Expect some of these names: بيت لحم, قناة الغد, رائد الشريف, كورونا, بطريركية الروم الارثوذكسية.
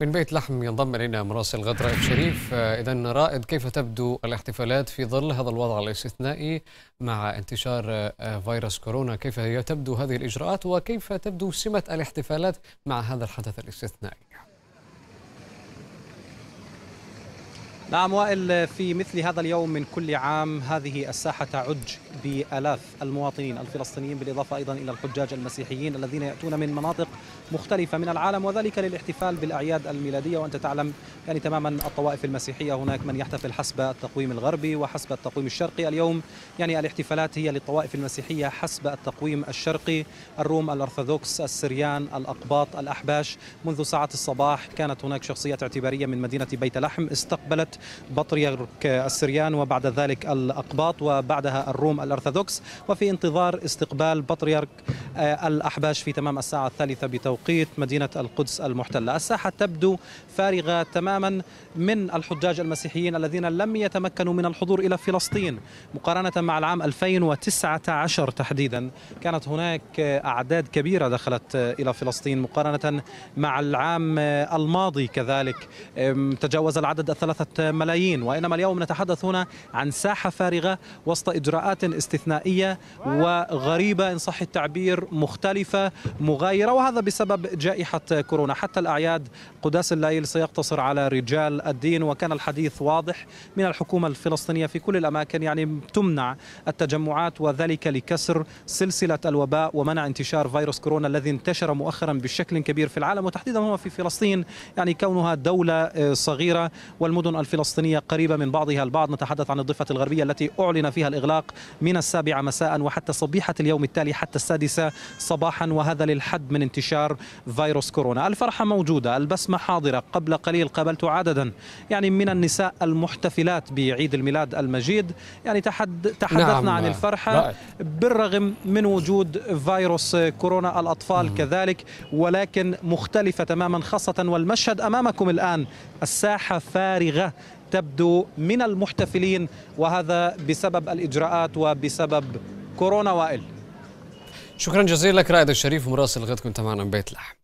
من بيت لحم ينضم الينا مراسل الغد رائد الشريف. اذا رائد، كيف تبدو الاحتفالات في ظل هذا الوضع الاستثنائي مع انتشار فيروس كورونا؟ كيف تبدو هذه الاجراءات وكيف تبدو سمة الاحتفالات مع هذا الحدث الاستثنائي؟ نعم وائل، في مثل هذا اليوم من كل عام هذه الساحة تعج بآلاف المواطنين الفلسطينيين، بالإضافة أيضا إلى الحجاج المسيحيين الذين يأتون من مناطق مختلفة من العالم، وذلك للاحتفال بالأعياد الميلادية. وأنت تعلم يعني تماما الطوائف المسيحية، هناك من يحتفل حسب التقويم الغربي وحسب التقويم الشرقي. اليوم يعني الاحتفالات هي للطوائف المسيحية حسب التقويم الشرقي: الروم الارثوذكس، السريان، الأقباط، الأحباش. منذ ساعات الصباح كانت هناك شخصيات اعتبارية من مدينة بيت لحم استقبلت بطريركية السريان وبعد ذلك الأقباط وبعدها الروم الارثوذكس، وفي انتظار استقبال بطريرك الأحباش في تمام الساعة 3 بتوقيت مدينة القدس المحتلة. الساحة تبدو فارغة تماما من الحجاج المسيحيين الذين لم يتمكنوا من الحضور إلى فلسطين، مقارنة مع العام 2019 تحديدا كانت هناك أعداد كبيرة دخلت إلى فلسطين، مقارنة مع العام الماضي كذلك تجاوز العدد 3 ملايين. وإنما اليوم نتحدث هنا عن ساحة فارغة وسط إجراءات استثنائية وغريبة إن صح التعبير، مختلفة مغايرة، وهذا بسبب جائحة كورونا. حتى الأعياد قداس الليل سيقتصر على رجال الدين، وكان الحديث واضح من الحكومة الفلسطينية في كل الأماكن، يعني تمنع التجمعات، وذلك لكسر سلسلة الوباء ومنع انتشار فيروس كورونا الذي انتشر مؤخرا بشكل كبير في العالم، وتحديدا هنا في فلسطين، يعني كونها دولة صغيرة والمدن الفلسطينية قريبة من بعضها البعض. نتحدث عن الضفة الغربية التي أعلن فيها الإغلاق من 7 مساء وحتى صبيحة اليوم التالي حتى 6 صباحا، وهذا للحد من انتشار فيروس كورونا. الفرحة موجودة، البسمة حاضرة. قبل قليل قابلت عددا يعني من النساء المحتفلات بعيد الميلاد المجيد، يعني تحدثنا عن الفرحة بالرغم من وجود فيروس كورونا. الأطفال كذلك، ولكن مختلفة تماما، خاصة والمشهد أمامكم الآن، الساحة فارغة تبدو من المحتفلين، وهذا بسبب الإجراءات وبسبب كورونا. وائل، شكرا جزيلا لك رائد الشريف مراسل الغد، كنت معنا من بيت لحم.